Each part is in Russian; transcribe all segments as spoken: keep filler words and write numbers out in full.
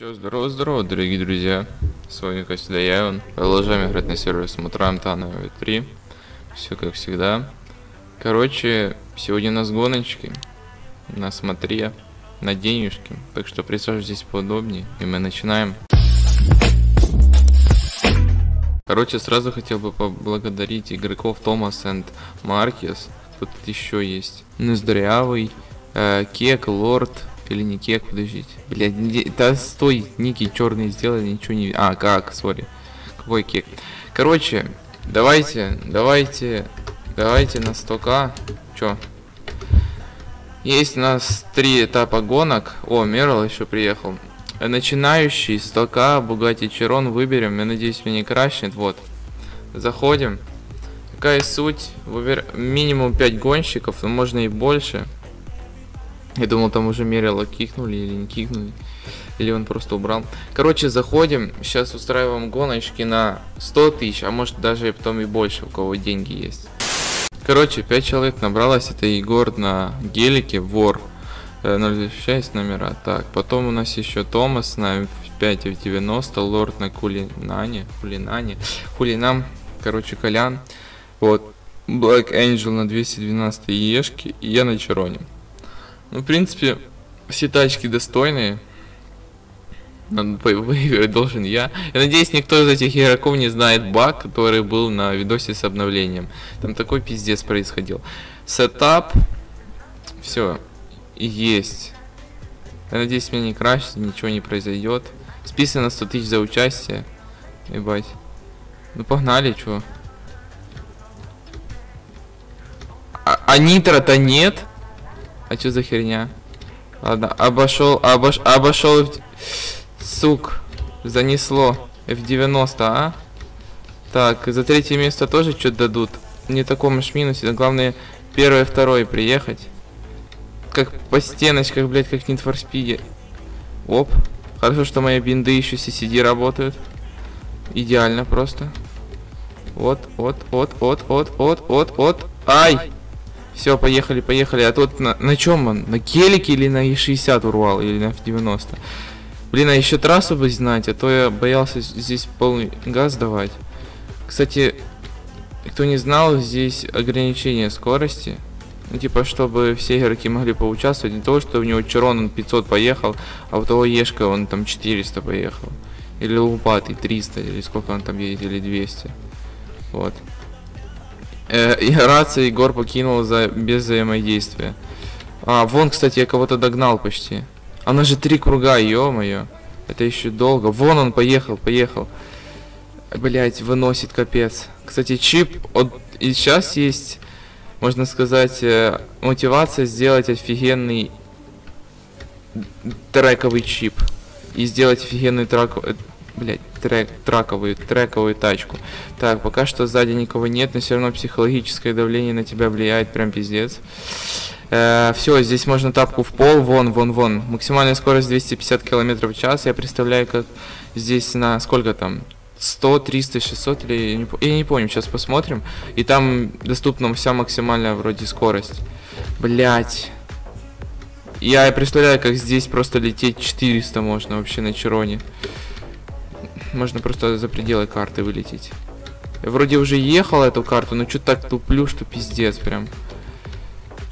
Че, здорово-здорово, дорогие друзья. С вами Костя Явен. Продолжаем играть на сервере Смотрам Тано В три. Все как всегда. Короче, сегодня у нас гоночки. На смотре. На денежки. Так что присаживайтесь поудобнее. И мы начинаем. Короче, сразу хотел бы поблагодарить игроков Томас и Маркес. Тут еще есть Ноздрявый, э, Кек, Лорд. Или не Кек, подождите. Блядь, не... да стой, ники черные сделали, ничего не... А, как, сори. Какой Кек? Короче, давайте, давайте, давайте на сто ка. Чё? Есть у нас три этапа гонок. О, Мерл еще приехал. Начинающий, сто ка, Бугатти Широн выберем. Я надеюсь, меня не крашнет. Вот. Заходим. Какая суть? Выбер... Минимум пять гонщиков, но можно и больше. Я думал, там уже Мерила кикнули или не кикнули, или он просто убрал. Короче, заходим, сейчас устраиваем гоночки на сто тысяч, а может даже потом и больше, у кого деньги есть. Короче, пять человек набралось, это Егор на Гелике, Вор, ноль шесть номера. Так, потом у нас еще Томас на Ф пять Ф девяносто, Лорд на Кулинане, Кулинане, Кулинам, короче, Колян. Вот, Black Angel на двести двенадцать Ешки, и я на Чароне. Ну, в принципе, все тачки достойные. Надо выиграть должен я. Я надеюсь, никто из этих игроков не знает баг, который был на видосе с обновлением. Там такой пиздец происходил. Сетап. Все. Есть. Я надеюсь, меня не крашит, ничего не произойдет. Списано сто тысяч за участие. Ебать. Ну, погнали, чё. А, а нитро-то нет? А чё за херня? Ладно, обошел, обош, обошел, сук, занесло Ф девяносто, а? Так, за третье место тоже что-то дадут. Не таком уж минусе, главное первое, второе приехать. Как по стеночках, блять, как в Need for Speed. Оп, хорошо, что мои бинды еще си си ди работают. Идеально просто. Вот, вот, вот, вот, вот, вот, вот, вот, ай! Все, поехали, поехали. А тут на, на чем он? На Гелике или на Е шестьдесят урвал? Или на Ф девяносто? Блин, а еще трассу бы знать, а то я боялся здесь полный газ давать. Кстати, кто не знал, здесь ограничение скорости. Ну, типа, чтобы все игроки могли поучаствовать. Не то, что у него Чарон он пятьсот поехал, а у того Ешка он там четыреста поехал. Или Лупатый триста, или сколько он там едет, или двести. Вот. И рация Егор покинул за... без взаимодействия. А, вон, кстати, я кого-то догнал почти. Она же три круга, ё-моё. Это еще долго. Вон он поехал, поехал. Блять, выносит капец. Кстати, чип от... и сейчас есть, можно сказать, мотивация сделать офигенный трековый чип. И сделать офигенный трековый... Блять, трек, траковую, трековую тачку. Так, пока что сзади никого нет, но все равно психологическое давление на тебя влияет, прям пиздец. Э, все, здесь можно тапку в пол, вон, вон, вон. Максимальная скорость двести пятьдесят километров в час. Я представляю, как здесь на сколько там? сто, триста, шестьсот или... Я не, я не помню, сейчас посмотрим. И там доступна вся максимальная вроде скорость. Блять. Я представляю, как здесь просто лететь четыреста можно вообще на Чароне. Можно просто за пределы карты вылететь. Я вроде уже ехал эту карту, но что-то так туплю, что пиздец прям.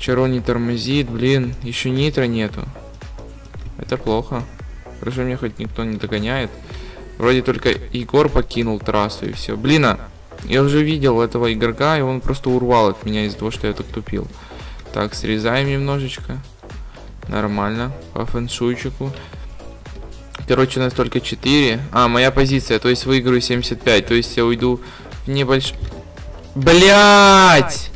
Чарон не тормозит, блин. Еще нитро нету. Это плохо. Хорошо, меня хоть никто не догоняет. Вроде только Егор покинул трассу и все. Блин, а, я уже видел этого игрока, и он просто урвал от меня из-за того, что я так тупил. Так, срезаем немножечко. Нормально. По фэншуйчику. Короче, у нас только четыре. А, моя позиция, то есть выиграю семьдесят пять. То есть я уйду в небольшой... Блять!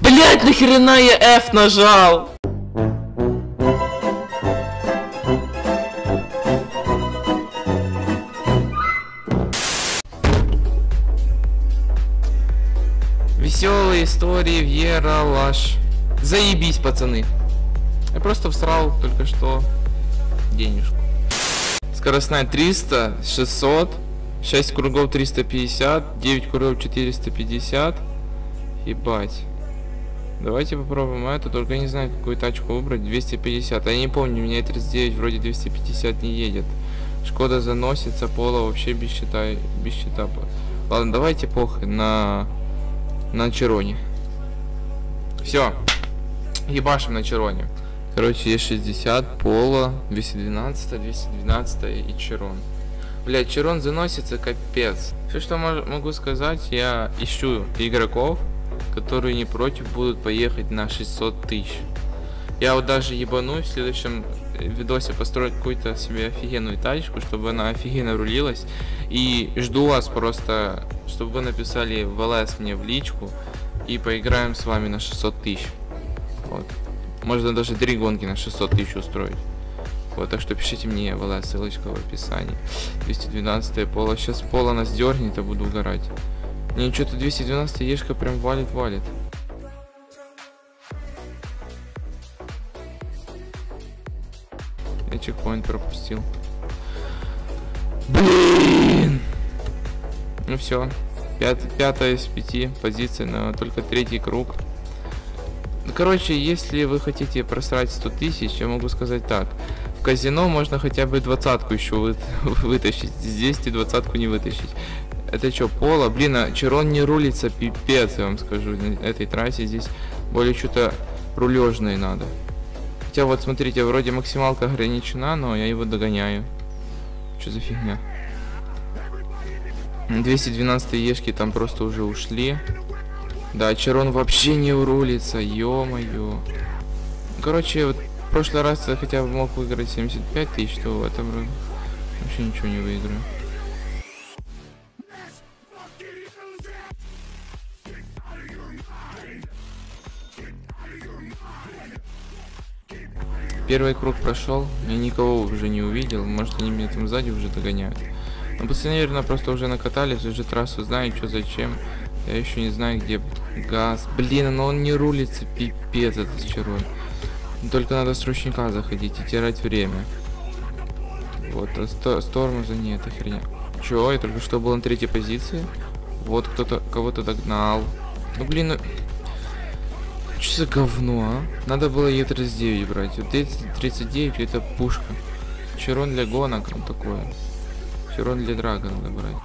Блять, нахрена я F нажал? Веселые истории в Ералаш. Заебись, пацаны. Я просто всрал только что денежку. Скоростная триста, шестьсот, шесть кругов триста пятьдесят, девять кругов четыреста пятьдесят. Ебать. Давайте попробуем это, только не знаю, какую тачку выбрать. двести пятьдесят, я не помню, у меня тридцать девять вроде двести пятьдесят не едет. Шкода заносится, Поло вообще без счета, без счета. Ладно, давайте похуй на на Чароне. Все, ебашим на Чароне. Короче, Е шестьдесят, Поло, двести двенадцать, двести двенадцать и Чарон. Блять, Чарон заносится капец. Все, что могу сказать, я ищу игроков, которые не против будут поехать на шестьсот тысяч. Я вот даже ебану в следующем видосе построить какую-то себе офигенную тачку, чтобы она офигенно рулилась. И жду вас просто, чтобы вы написали в ЛС мне в личку и поиграем с вами на шестьсот тысяч. Вот. Можно даже три гонки на шестьсот тысяч устроить. Вот, так что пишите мне в ЛС, ссылочка в описании. двести двенадцать Поло. Сейчас Поло нас дернет, а буду угорать. Не, что-то двести двенадцать Ешка прям валит-валит. Я чекпоинт пропустил. Блин! Ну все. Пятая из пяти позиций, но только третий круг. Короче, если вы хотите просрать сто тысяч, я могу сказать так. В казино можно хотя бы двадцатку еще вы... вытащить. Здесь ты двадцатку не вытащить. Это что, Поло? Блин, а Чарон не рулится, пипец, я вам скажу. На этой трассе здесь более что-то рулежное надо. Хотя вот смотрите, вроде максималка ограничена, но я его догоняю. Что за фигня? двести двенадцать Ешки там просто уже ушли. Да, Чарон вообще не рулится, ё-моё. Короче, вот в прошлый раз я хотя бы мог выиграть семьдесят пять тысяч, то в этом вообще ничего не выиграю. Первый круг прошел, я никого уже не увидел, может они меня там сзади уже догоняют. Но пацаны, наверное, просто уже накатались, уже трассу знаю, что зачем. Я еще не знаю, где газ. Блин, но он не рулится, пипец этот Чарон. Только надо с ручника заходить и терять время. Вот, а Стормуза нет, это херня. Че, я только что был на третьей позиции. Вот кто-то кого-то догнал. Ну блин, ну... Что за говно, а? Надо было Е тридцать девять брать. Вот Е тридцать девять это пушка. Чарон для гонок, он такой. Чарон для драга надо брать.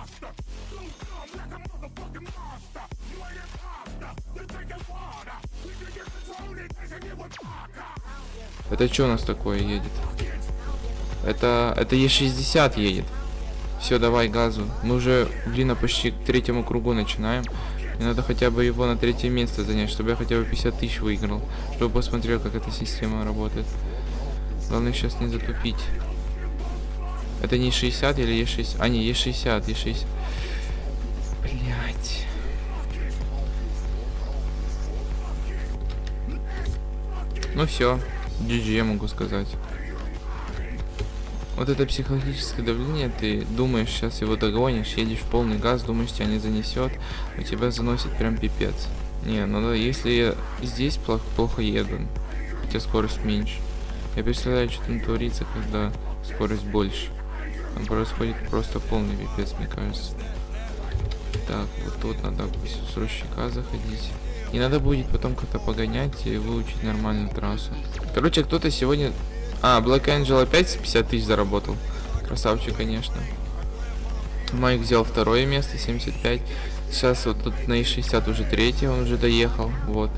Это что у нас такое едет? Это... Это Е шестьдесят едет. Все, давай газу. Мы уже, блин, почти к третьему кругу начинаем. Мне надо хотя бы его на третье место занять, чтобы я хотя бы пятьдесят тысяч выиграл. Чтобы посмотрел, как эта система работает. Главное сейчас не затупить. Это не шестьдесят или Е шестьдесят? А, не, Е шестьдесят, Е шестьдесят. Блять. Ну все. джи джи, я могу сказать. Вот это психологическое давление, ты думаешь, сейчас его догонишь, едешь в полный газ, думаешь, тебя не занесет, у тебя заносит прям пипец. Не, ну да, если я здесь плохо, плохо еду, хотя скорость меньше. Я представляю, что там творится, когда скорость больше. Там происходит просто полный пипец, мне кажется. Так, вот тут надо с ручника заходить. И надо будет потом как-то погонять и выучить нормальную трассу. Короче, кто-то сегодня... А, Black Angel опять пятьдесят тысяч заработал. Красавчик, конечно. Майк взял второе место, семьдесят пять. Сейчас вот тут на Е шестьдесят уже третий, он уже доехал. Вот.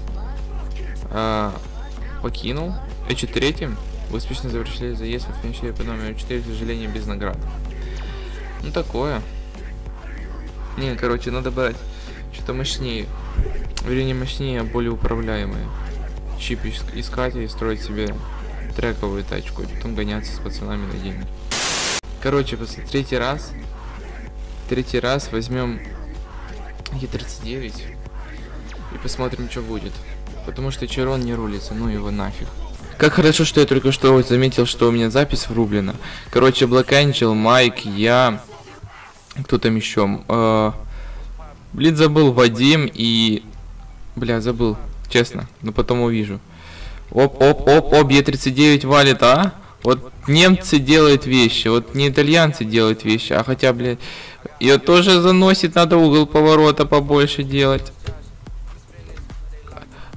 А, покинул. Е четыре. Вы успешно завершили заезд в Финчере по номеру четыре, к сожалению, без наград. Ну такое. Не, короче, надо брать что-то мощнее. Вернее, мощнее, а более управляемое. Чип искать и строить себе трековую тачку, и потом гоняться с пацанами на деньги. Короче, после третий раз третий раз возьмем Е тридцать девять и посмотрим, что будет, потому что Чарон не рулится, ну его нафиг. Как хорошо, что я только что вот заметил, что у меня запись врублена. Короче, Black Angel, Майк, я, кто там еще, э, блин, забыл, Вадим и, бля, забыл, честно, но потом увижу. Оп, оп, оп, оп, Е тридцать девять валит, а? Вот немцы делают вещи, вот не итальянцы делают вещи, а хотя, блядь, ее тоже заносит, надо угол поворота побольше делать.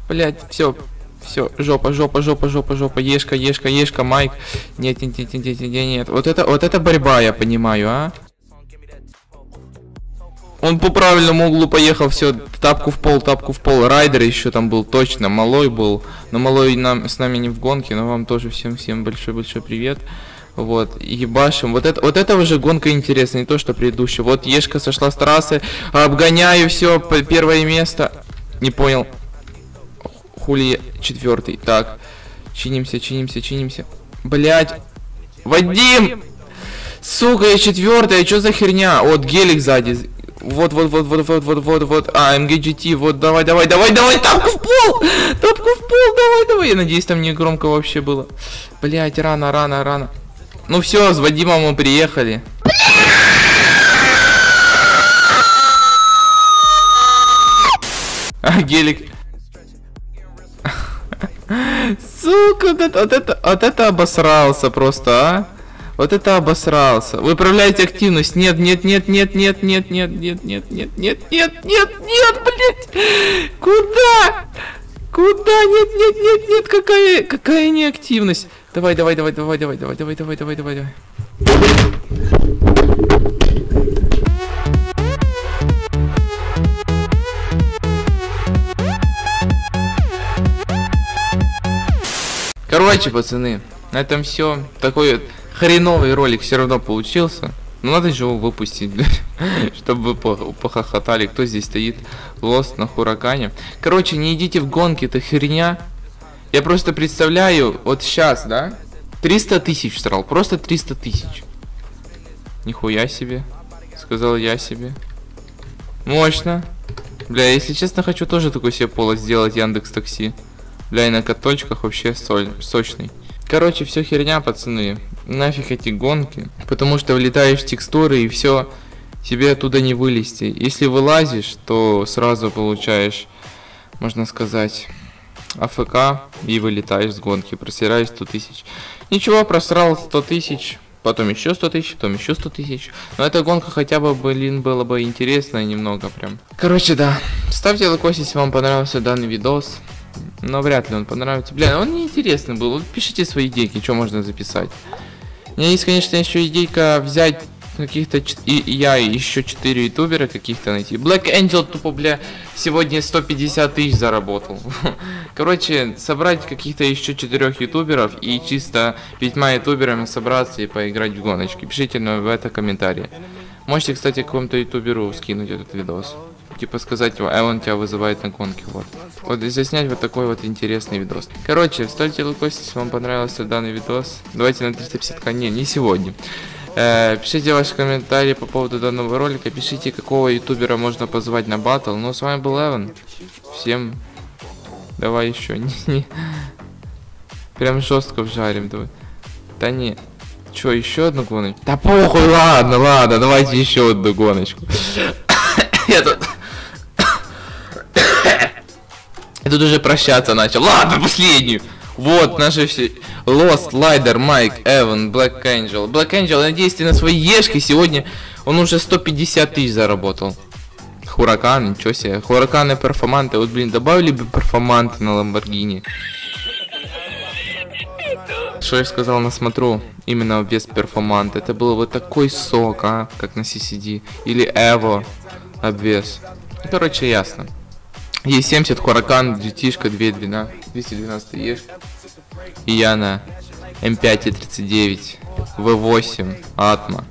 Блять, все, все, жопа, жопа, жопа, жопа, жопа, Ешка, Ешка, Ешка, Майк. Нет, нет, нет, нет, нет, нет. Вот это, вот это борьба, я понимаю, а? Он по правильному углу поехал, все, тапку в пол, тапку в пол. Райдер еще там был, точно, Малой был. Но Малой нам, с нами не в гонке, но вам тоже всем-всем большой-большой привет. Вот, ебашим. Вот это, вот это уже гонка интересная, не то, что предыдущая. Вот Ешка сошла с трассы, обгоняю, все, первое место. Не понял. Хули четвертый. Так, чинимся, чинимся, чинимся. Блять, Вадим! Сука, я четвертый, а что за херня? Вот, Гелик сзади. Вот, вот, вот, вот, вот, вот, вот, вот. А, эм джи ти, вот, давай, давай, давай, давай, тапку в пол! Тапку в пол, давай, давай. Я надеюсь, там не громко вообще было. Блять, рано, рано, рано. Ну все, с Вадимом мы приехали. А, Гелик. Сука, вот это, вот это, вот это обосрался просто, а? Вот это обосрался. Вы управляете активность. Нет, нет, нет, нет, нет, нет, нет, нет, нет, нет, нет, нет, нет, нет, блять. Куда? Куда? Нет, нет, нет, нет, какая, какая неактивность. Давай, давай, давай, давай, давай, давай, давай, давай, давай, давай, давай. Короче, пацаны, на этом все. Такой хреновый ролик все равно получился. Ну надо же его выпустить, чтобы вы похохотали. Кто здесь стоит? Lost на Huracan. Короче, не идите в гонки, это херня. Я просто представляю, вот сейчас, да? триста тысяч срал, просто триста тысяч. Нихуя себе, сказал я себе. Мощно. Бля, если честно, хочу тоже такой себе поло сделать, Яндекс Такси. Бля, и на каточках вообще соль, сочный. Короче, все херня, пацаны. Нафиг эти гонки. Потому что влетаешь в текстуры и все, тебе оттуда не вылезти. Если вылазишь, то сразу получаешь, можно сказать... АФК и вылетаешь с гонки, просираешь сто тысяч. Ничего, просрал сто тысяч, потом еще сто тысяч, потом еще сто тысяч. Но эта гонка хотя бы, блин, была бы интересная немного прям. Короче, да. Ставьте лайкос, если вам понравился данный видос. Но вряд ли он понравится. Бля, он неинтересный был. Пишите свои идейки, что можно записать. У меня есть, конечно, еще идейка взять каких-то... И я еще четыре ютубера каких-то найти. Black Angel тупо, бля, сегодня сто пятьдесят тысяч заработал. Короче, собрать каких-то еще четырех ютуберов и чисто пятьма ютуберами собраться и поиграть в гоночки. Пишите в это комментарии. Можете, кстати, какому-то ютуберу скинуть этот видос. Типа сказать, Evan тебя вызывает на гонки, вот. Вот и заснять вот такой вот интересный видос. Короче, ставьте лайкос, если вам понравился данный видос. Давайте на триста пятьдесят ка, не, не сегодня. Пишите ваши комментарии по поводу данного ролика. Пишите, какого ютубера можно позвать на батл. Ну, с вами был Evan. Всем... Давай еще. Прям жестко вжарим. Давай. Да не. Че, еще одну гоночку? Да похуй, ладно, ладно. Давайте еще одну гоночку. Я тут... Я тут уже прощаться начал. Ладно, последнюю. Вот наши все. Lost, Lider, Майк, Evan, Black Angel. Black Angel, надеюсь, ты на своей Ешке сегодня он уже сто пятьдесят тысяч заработал. Huracan, ничего себе. Huracan и performante. Вот, блин, добавили бы performante на Ламборгини. Что я сказал на смотру, именно без performante. Это был вот такой сок, а, как на си си ди. Или Evo обвес. Короче, ясно. е семьдесят, Huracan, джи ти-шка двести двенадцать Ешка. И я на эм пять, е тридцать девять, вэ восемь, Атма.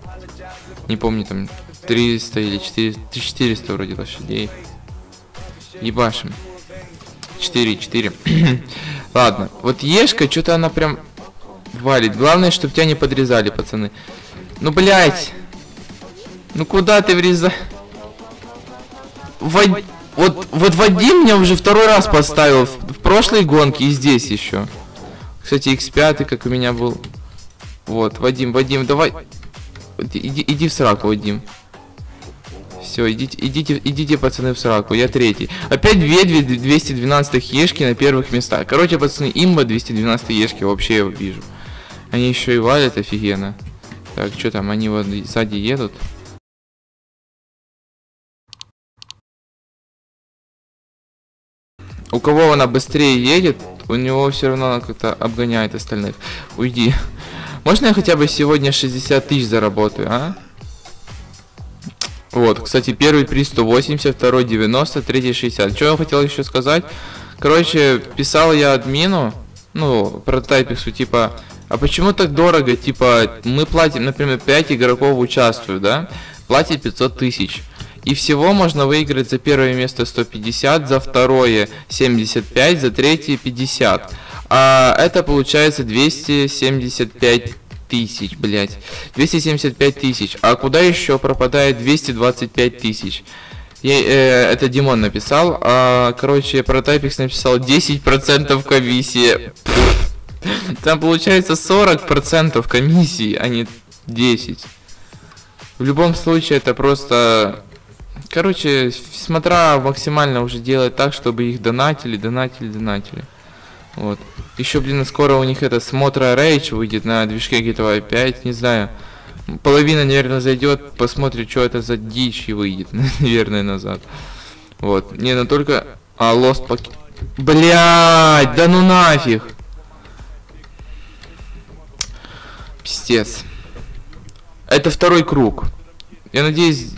Не помню, там триста или четыреста, четыреста вроде лошадей. Ебашим. четыре, четыре. Ладно, вот Ешка, что-то она прям валит. Главное, чтобы тебя не подрезали, пацаны. Ну, блять. Ну, куда ты врезал? Вад... Вот, вот Вадим меня уже второй раз поставил в прошлой гонке и здесь еще. Кстати, икс пять, как у меня был. Вот, Вадим, Вадим, давай. Иди, иди в сраку, Вадим. Все, идите, идите, идите, пацаны, в сраку. Я третий. Опять две двести двенадцать Ешки на первых местах. Короче, пацаны, имба двести двенадцать Ешки. Вообще я его вижу. Они еще и валят офигенно. Так, что там, они вот сзади едут. У кого она быстрее едет, у него все равно она как-то обгоняет остальных. Уйди. Можно я хотя бы сегодня шестьдесят тысяч заработаю, а? Вот, кстати, первый приз сто восемьдесят, второй девяносто, третий шестьдесят. Что я хотел еще сказать? Короче, писал я админу, ну, прототайпиксу, типа, а почему так дорого? Типа, мы платим, например, пять игроков участвуют, да? Платит пятьсот тысяч. И всего можно выиграть за первое место сто пятьдесят, за второе семьдесят пять, за третье пятьдесят. А это получается двести семьдесят пять тысяч, блять. двести семьдесят пять тысяч. А куда еще пропадает двести двадцать пять тысяч? Я, э, это Димон написал. А, короче, Протайпикс написал десять процентов комиссии. Там получается сорок процентов комиссии, а не десять. В любом случае это просто... Короче, смотра максимально уже делает так, чтобы их донатили, донатили, донатили. Вот. Еще, блин, скоро у них это смотра рейдж выйдет на движке джи ти эй пять, не знаю. Половина, наверное, зайдет, посмотрит, что это за дичь, и выйдет, наверное, назад. Вот. Не, ну только... А, Lost пакет... Блядь, да ну нафиг! Пиздец. Это второй круг. Я надеюсь...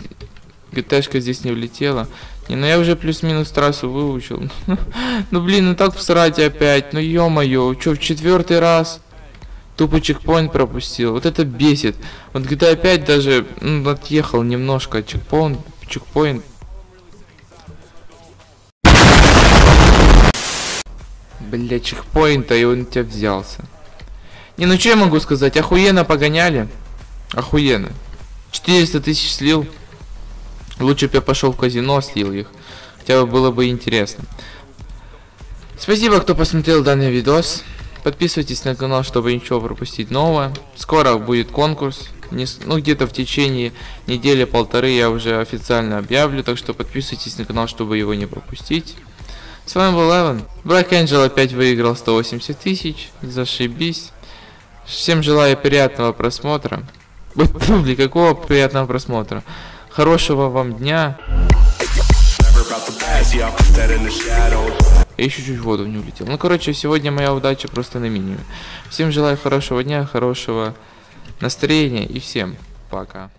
Гэ тэ-шка здесь не влетела. Не, ну я уже плюс-минус трассу выучил. Ну блин, ну так всрать опять. Ну ё-моё, чё, в четвертый раз тупо чекпоинт пропустил. Вот это бесит. Вот джи ти эй пять даже, ну, отъехал немножко. Чекпоинт, чекпоинт. Бля, чекпоинт, а и он у тебя взялся. Не, ну чё я могу сказать? Охуенно погоняли. Охуенно. четыреста тысяч слил. Лучше бы я пошел в казино, слил их. Хотя бы было бы интересно. Спасибо, кто посмотрел данный видос. Подписывайтесь на канал, чтобы ничего пропустить нового. Скоро будет конкурс. Не, ну где-то в течение недели-полторы я уже официально объявлю. Так что подписывайтесь на канал, чтобы его не пропустить. С вами был Evan. Black Angel опять выиграл сто восемьдесят тысяч. Зашибись. Всем желаю приятного просмотра. Блин, какого приятного просмотра. Хорошего вам дня. Я еще чуть в воду не улетел. Ну, короче, сегодня моя удача просто на минимуме. Всем желаю хорошего дня, хорошего настроения и всем пока.